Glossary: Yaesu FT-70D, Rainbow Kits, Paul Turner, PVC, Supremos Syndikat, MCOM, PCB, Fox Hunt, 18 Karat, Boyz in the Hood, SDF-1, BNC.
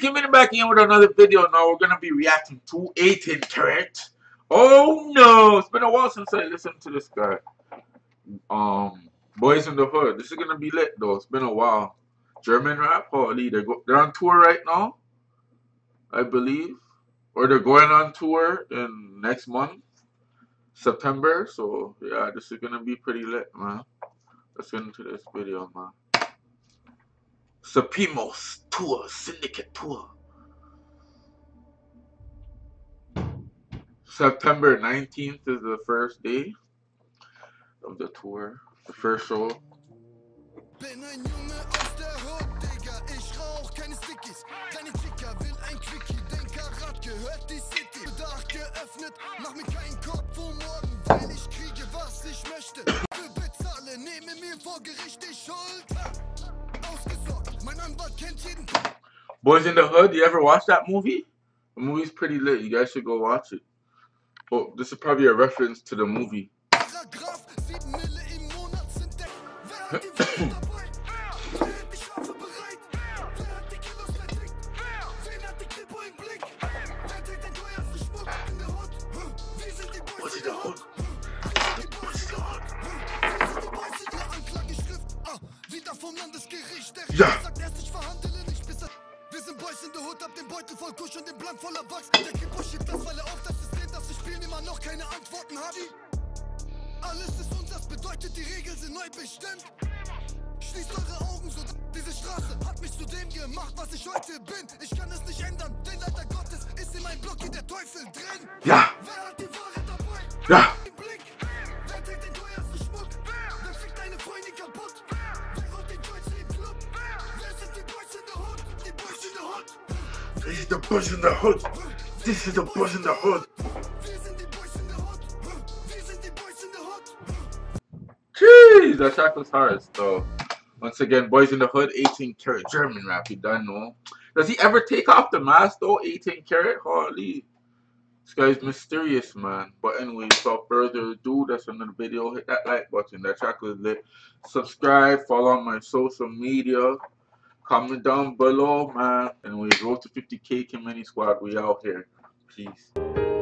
coming back in with another video. Now we're going to be reacting to 18 Karat. Oh no, it's been a while since I listened to this guy. Boys in the Hood. This is going to be lit though. It's been a while. German rap, holy. They're on tour right now, I believe. Or they're going on tour in next month, September. So yeah, this is going to be pretty lit, man. Let's get into this video, man. Supremos Tour, Syndicate Tour. September 19th is the first day of the tour, the first show. Bin ein Junge aus der Hood, Digga, ich rauch keine Stickies. Kleine Ticker will ein Quickie, den Karat gehört die City. Bedarf geöffnet, mach mir keinen Kopf um morgen, weil ich kriege, was ich möchte. Für bezahle, nehme mir vor Gericht die Schuld. Boys in the Hood, you ever watch that movie? The movie's pretty lit. You guys should go watch it. Oh, this is probably a reference to the movie. Ja. Wir sind Boys in the Hood, hab den Beutel voll Kusch und den Blank voller Wachs. Der Kipo schiebt das, weil er auf das System, das ich spielen immer noch keine Antworten hat. Alles ist uns, das bedeutet, die Regeln sind neu bestimmt. Schließt eure Augen, so diese Straße hat mich zu dem gemacht, was ich heute bin. Ich kann es nicht ändern, denn leider Gottes ist in meinem Block in der Teufel drin. Ja. Wer hat die Wahrheit dabei? Ja. This is the Boys in the Hood. This is the Boys in the Hood. Jeez, that track was hard. So, once again, Boys in the Hood, 18 Karat, German rap. You don't know. Does he ever take off the mask though? 18 Karat, holy. This guy's mysterious, man. But anyway, without further ado, that's another video. Hit that like button. That track was lit. Subscribe. Follow on my social media. Comment down below, man. And we road to 50K Community Squad. We out here. Peace.